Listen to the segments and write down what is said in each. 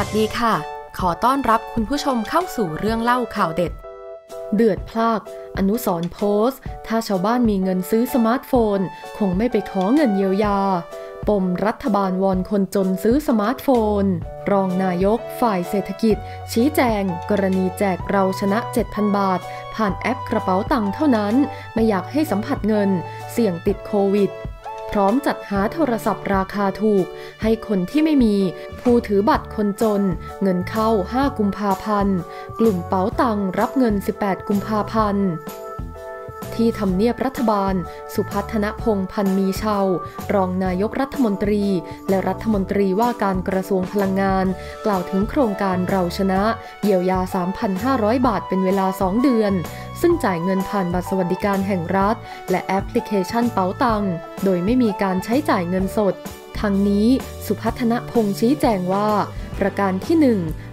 วัสดีค่ะขอต้อนรับคุณผู้ชมเข้าสู่เรื่องเล่าข่าวเด็ดเดือดพลากอนุสรณ์โพสต์ถ้าชาวบ้านมีเงินซื้อสมาร์ทโฟนคงไม่ไปขอเงินเยียวยาปมรัฐบาลวอนคนจนซื้อสมาร์ทโฟนรองนายกฝ่ายเศรษฐกิจชี้แจงกรณีแจกเราชนะ 7,000 บาทผ่านแอปกระเป๋าตังค์เท่านั้นไม่อยากให้สัมผัสเงินเสี่ยงติดโควิดพร้อมจัดหาโทรศัพท์ราคาถูกให้คนที่ไม่มีผู้ถือบัตรคนจนเงินเข้า5 กุมภาพันธ์กลุ่มเป๋าตังค์รับเงิน18 กุมภาพันธ์ที่ทำเนียบรัฐบาลสุพัฒนพงษ์พันธุ์มีเชารองนายกรัฐมนตรีและรัฐมนตรีว่าการกระทรวงพลังงานกล่าวถึงโครงการเราชนะเยียวยา 3,500 บาทเป็นเวลา2เดือนซึ่งจ่ายเงินผ่านบัตรสวัสดิการแห่งรัฐและแอปพลิเคชันเป๋าตังค์โดยไม่มีการใช้จ่ายเงินสดทางนี้สุพัฒนพงษ์ชี้แจงว่าประการที่ 1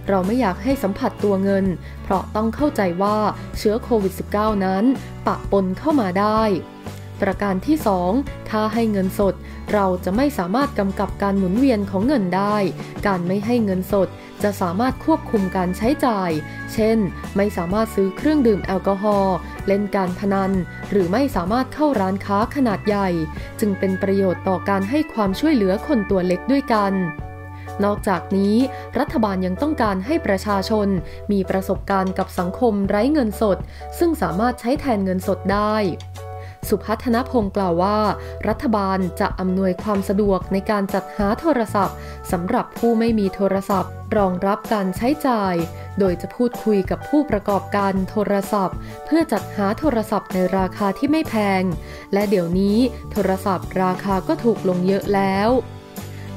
เราไม่อยากให้สัมผัสตัวเงินเพราะต้องเข้าใจว่าเชื้อโควิด -19 นั้นปะปนเข้ามาได้ประการที่ 2 ถ้าให้เงินสดเราจะไม่สามารถกำกับการหมุนเวียนของเงินได้การไม่ให้เงินสดจะสามารถควบคุมการใช้จ่ายเช่นไม่สามารถซื้อเครื่องดื่มแอลกอฮอล์เล่นการพนันหรือไม่สามารถเข้าร้านค้าขนาดใหญ่จึงเป็นประโยชน์ต่อการให้ความช่วยเหลือคนตัวเล็กด้วยกันนอกจากนี้รัฐบาลยังต้องการให้ประชาชนมีประสบการณ์กับสังคมไร้เงินสดซึ่งสามารถใช้แทนเงินสดได้สุพัฒนพงษ์กล่าวว่ารัฐบาลจะอำนวยความสะดวกในการจัดหาโทรศัพท์สำหรับผู้ไม่มีโทรศัพท์รองรับการใช้จ่ายโดยจะพูดคุยกับผู้ประกอบการโทรศัพท์เพื่อจัดหาโทรศัพท์ในราคาที่ไม่แพงและเดี๋ยวนี้โทรศัพท์ราคาก็ถูกลงเยอะแล้ว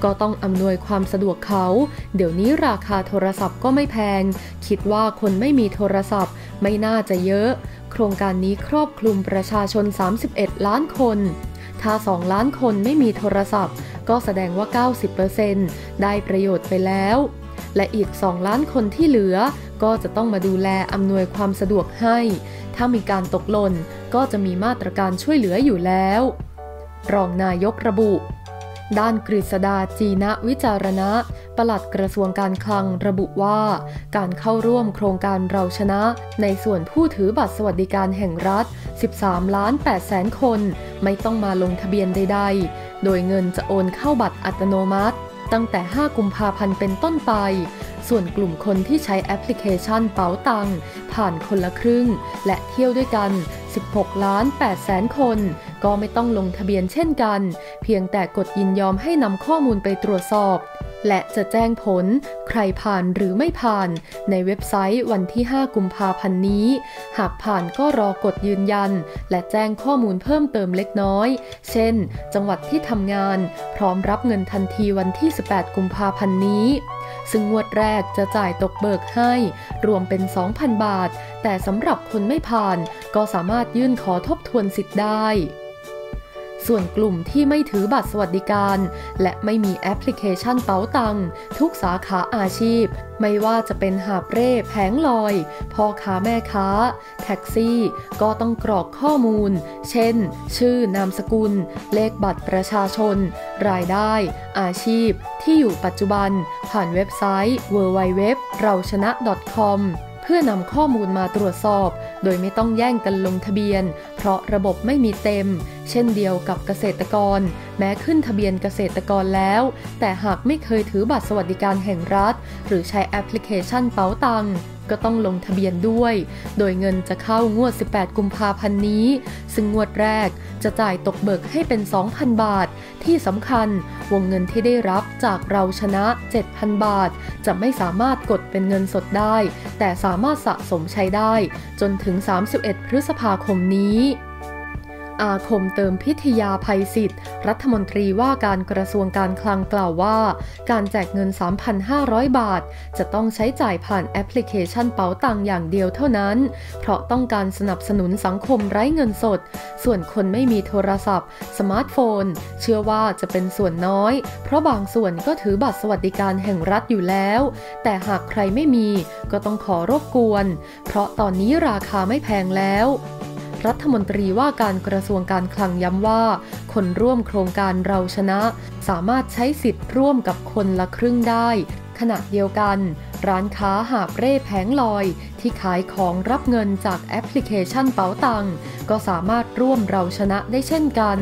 ก็ต้องอำนวยความสะดวกเขาเดี๋ยวนี้ราคาโทรศัพท์ก็ไม่แพงคิดว่าคนไม่มีโทรศัพท์ไม่น่าจะเยอะโครงการนี้ครอบคลุมประชาชน31ล้านคนถ้า2ล้านคนไม่มีโทรศัพท์ก็แสดงว่า 90% ได้ประโยชน์ไปแล้วและอีก2ล้านคนที่เหลือก็จะต้องมาดูแลอำนวยความสะดวกให้ถ้ามีการตกหล่นก็จะมีมาตรการช่วยเหลืออยู่แล้วรองนายกระบุด้านกฤษดาจีนะวิจารณะปลัดกระทรวงการคลังระบุว่าการเข้าร่วมโครงการเราชนะในส่วนผู้ถือบัตรสวัสดิการแห่งรัฐ 13,800,000 คนไม่ต้องมาลงทะเบียนใดๆโดยเงินจะโอนเข้าบัตรอัตโนมัติตั้งแต่5 กุมภาพันธ์เป็นต้นไปส่วนกลุ่มคนที่ใช้แอปพลิเคชันเป๋าตังค์ผ่านคนละครึ่งและเที่ยวด้วยกัน 16,800,000 คนก็ไม่ต้องลงทะเบียนเช่นกันเพียงแต่กดยินยอมให้นำข้อมูลไปตรวจสอบและจะแจ้งผลใครผ่านหรือไม่ผ่านในเว็บไซต์วันที่5 กุมภาพันธ์นี้หากผ่านก็รอกดยืนยันและแจ้งข้อมูลเพิ่มเติมเล็กน้อยเช่นจังหวัดที่ทำงานพร้อมรับเงินทันทีวันที่18 กุมภาพันธ์นี้ซึ่งงวดแรกจะจ่ายตกเบิกให้รวมเป็น 2,000 บาทแต่สำหรับคนไม่ผ่านก็สามารถยื่นขอทบทวนสิทธิ์ได้ส่วนกลุ่มที่ไม่ถือบัตรสวัสดิการและไม่มีแอปพลิเคชันเป๋าตังทุกสาขาอาชีพไม่ว่าจะเป็นหาบเร่แผงลอยพ่อค้าแม่ค้าแท็กซี่ก็ต้องกรอกข้อมูลเช่นชื่อนามสกุลเลขบัตรประชาชนรายได้อาชีพที่อยู่ปัจจุบันผ่านเว็บไซต์ www.rauchana.comเพื่อนำข้อมูลมาตรวจสอบโดยไม่ต้องแย่งกันลงทะเบียนเพราะระบบไม่มีเต็มเช่นเดียวกับเกษตรกรแม้ขึ้นทะเบียนเกษตรกรแล้วแต่หากไม่เคยถือบัตรสวัสดิการแห่งรัฐหรือใช้แอปพลิเคชันเป๋าตังค์ก็ต้องลงทะเบียนด้วยโดยเงินจะเข้างวด18 กุมภาพันธ์นี้ซึ่งงวดแรกจะจ่ายตกเบิกให้เป็น 2,000 บาทที่สำคัญวงเงินที่ได้รับจากเราชนะ 7,000 บาทจะไม่สามารถกดเป็นเงินสดได้แต่สามารถสะสมใช้ได้จนถึง31 พฤษภาคมนี้อาคมเติมพิทยาภัยศิษย์รัฐมนตรีว่าการกระทรวงการคลังกล่าวว่าการแจกเงิน 3,500 บาทจะต้องใช้จ่ายผ่านแอปพลิเคชันเป๋าตังค์อย่างเดียวเท่านั้นเพราะต้องการสนับสนุนสังคมไร้เงินสดส่วนคนไม่มีโทรศัพท์สมาร์ทโฟนเชื่อว่าจะเป็นส่วนน้อยเพราะบางส่วนก็ถือบัตรสวัสดิการแห่งรัฐอยู่แล้วแต่หากใครไม่มีก็ต้องขอรบกวนเพราะตอนนี้ราคาไม่แพงแล้วรัฐมนตรีว่าการกระทรวงการคลังย้ำว่าคนร่วมโครงการเราชนะสามารถใช้สิทธิ์ร่วมกับคนละครึ่งได้ ขณะเดียวกันร้านค้าหาบเร่แผงลอยที่ขายของรับเงินจากแอปพลิเคชันเป๋าตังก็สามารถร่วมเราชนะได้เช่นกัน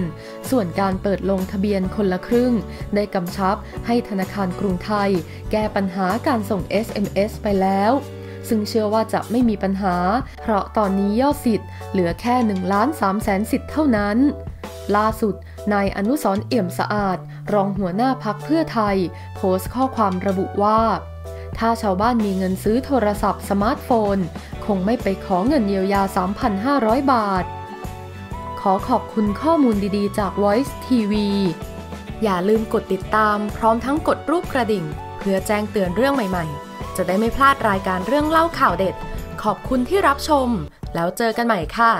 ส่วนการเปิดลงทะเบียนคนละครึ่งได้กำชับให้ธนาคารกรุงไทยแก้ปัญหาการส่ง SMS ไปแล้วซึ่งเชื่อว่าจะไม่มีปัญหาเพราะตอนนี้ยอดสิทธิ์เหลือแค่ 1,300,000 สิทธิ์เท่านั้นล่าสุดนายอนุสรณ์เอี่ยมสะอาดรองหัวหน้าพรรคเพื่อไทยโพสต์ข้อความระบุว่าถ้าชาวบ้านมีเงินซื้อโทรศัพท์สมาร์ทโฟนคงไม่ไปขอเงินเยียวยา 3,500 บาทขอขอบคุณข้อมูลดีๆจาก Voice TV อย่าลืมกดติดตามพร้อมทั้งกดรูปกระดิ่งเพื่อแจ้งเตือนเรื่องใหม่ๆจะได้ไม่พลาดรายการเรื่องเล่าข่าวเด็ดขอบคุณที่รับชมแล้วเจอกันใหม่ค่ะ